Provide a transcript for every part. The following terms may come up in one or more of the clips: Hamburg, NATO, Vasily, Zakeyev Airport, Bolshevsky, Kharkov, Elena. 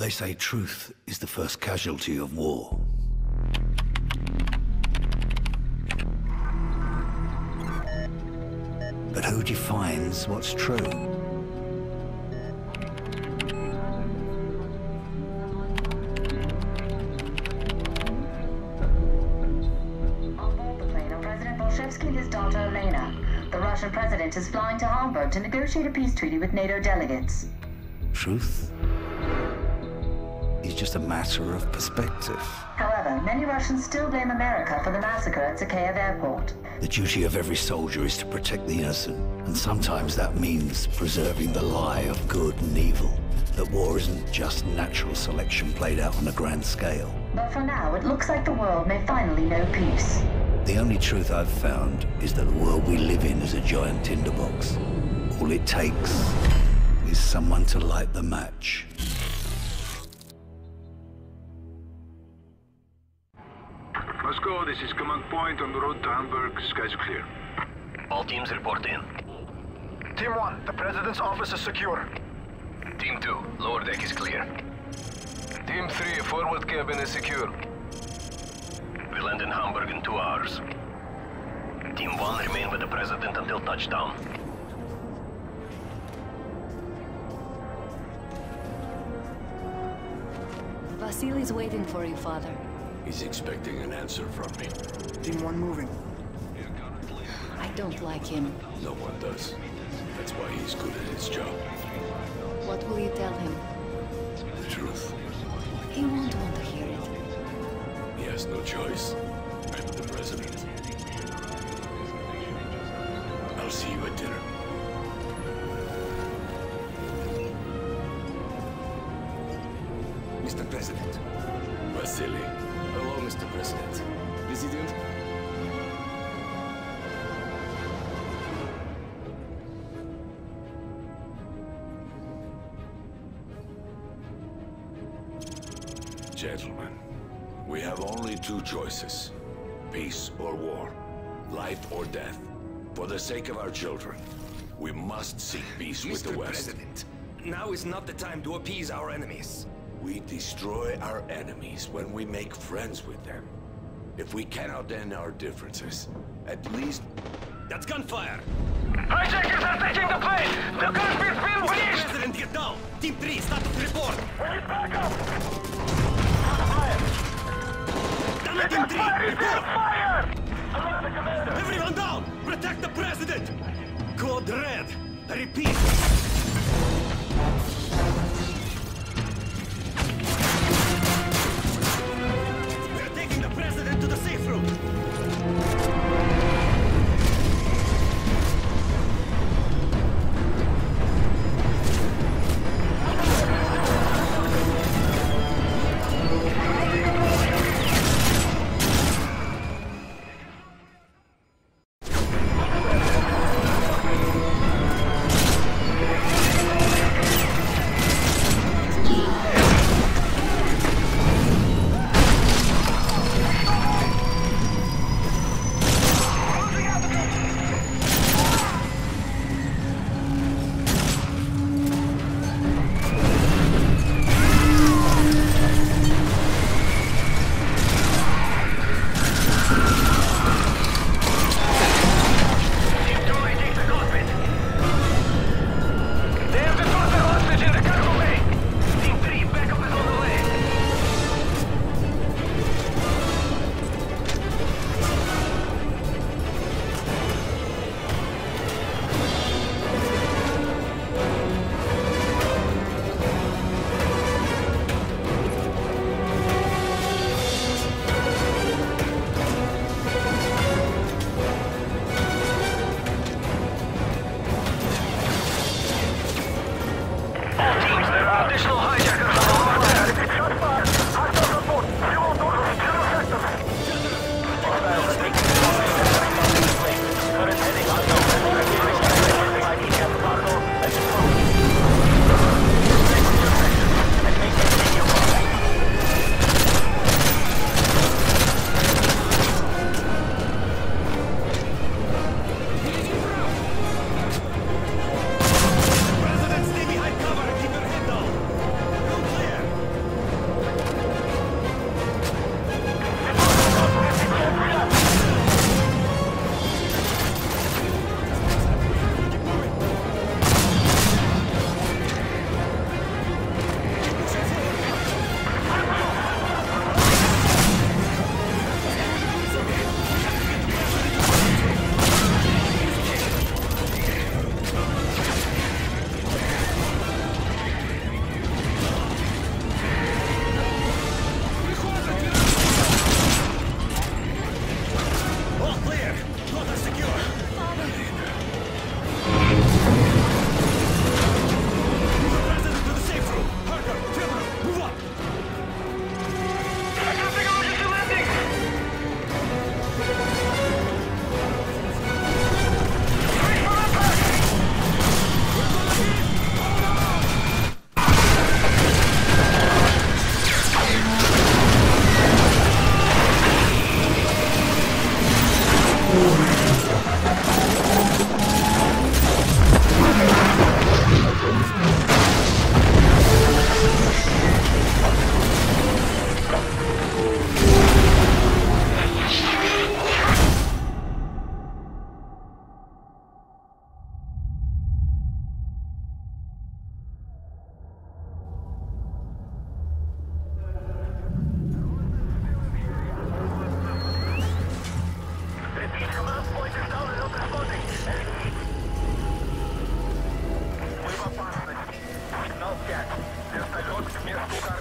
They say truth is the first casualty of war. But who defines what's true? On board the plane are President Bolshevsky and his daughter Elena. The Russian president is flying to Hamburg to negotiate a peace treaty with NATO delegates. Truth is just a matter of perspective. However, many Russians still blame America for the massacre at Zakeyev Airport. The duty of every soldier is to protect the innocent, and sometimes that means preserving the lie of good and evil, that war isn't just natural selection played out on a grand scale. But for now, it looks like the world may finally know peace. The only truth I've found is that the world we live in is a giant tinderbox. All it takes is someone to light the match. Moscow, this is command point on the road to Hamburg. Skies are clear. All teams report in. Team 1, the President's office is secure. Team 2, lower deck is clear. Team 3, forward cabin is secure. We land in Hamburg in 2 hours. Team 1, remain with the President until touchdown. Vasily's waiting for you, Father. He's expecting an answer from me. Team 1 moving. I don't like him. No one does. That's why he's good at his job. What will you tell him? The truth. He won't want to hear it. He has no choice. I'm the president. I'll see you at dinner. Mr. President. Vasily. Hello, Mr. President. President? Gentlemen, we have only two choices. Peace or war. Life or death. For the sake of our children, we must seek peace with the West. Mr. President, now is not the time to appease our enemies. We destroy our enemies when we make friends with them. If we cannot end our differences, at least... That's gunfire! Hijackers are taking the plane! The country's been breached! Mr. President, get down! Team 3, status report! We need backup! Down Team 3, report! Fire! Alert the commander! Everyone down! Protect the President! Code Red! I repeat!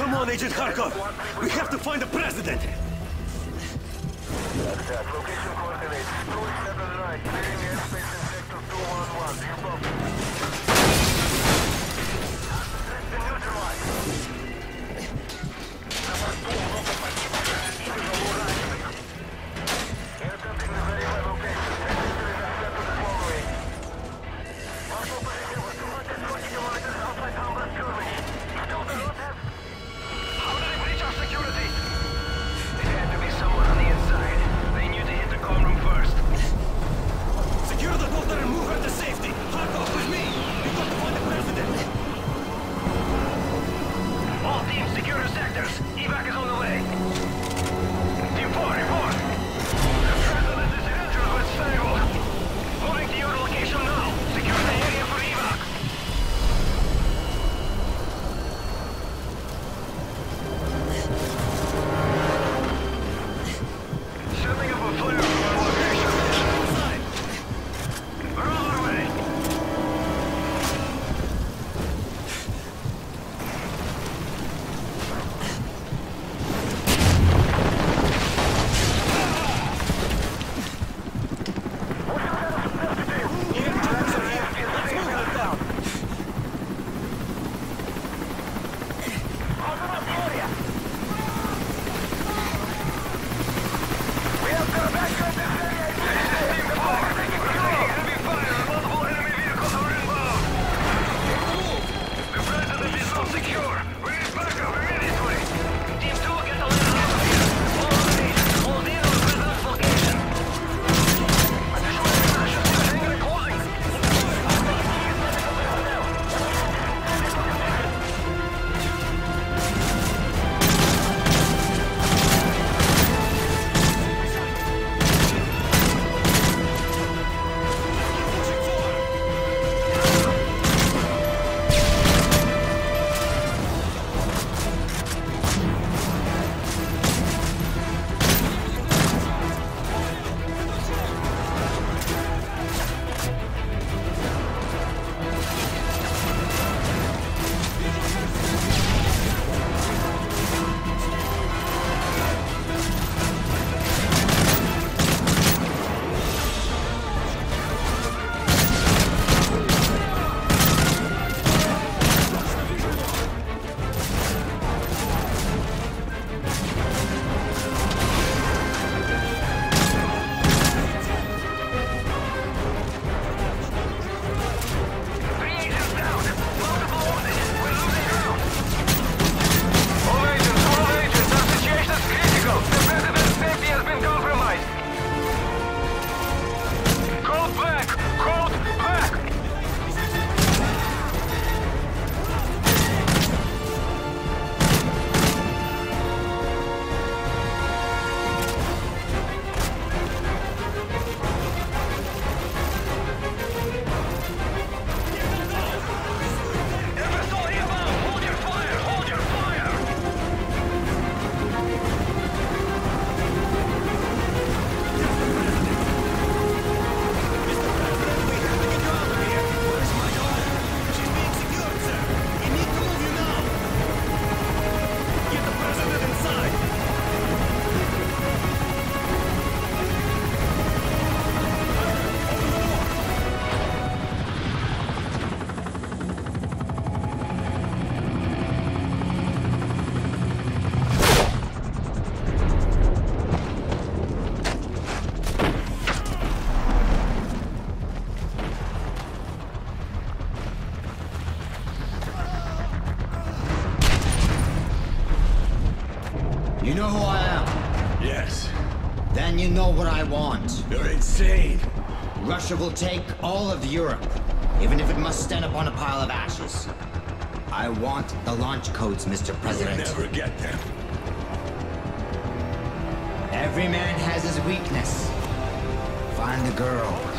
Come on, Agent Kharkov! We have to find the president! Attack. Location coordinates 279, clearing airspace in sector 211. You copy. It's been neutralized. Air something is very well location. Register is accepted the following. Marshal position was 220 kilometers outside Hamburg, Germany. Still does not have... How did it reach our security? It had to be someone on the inside. Room first. Secure the daughter and move her to safety. Kharkov with me. We've got to find the president. All teams secure the sectors. Evac is on the way. Team 4, report. The president is injured but stable. Moving to your location now. Secure the area for evac. Setting up a flare. You know who I am? Yes. Then you know what I want. You're insane. Russia will take all of Europe, even if it must stand upon a pile of ashes. I want the launch codes, Mr. President. You'll never get them. Every man has his weakness. Find the girl.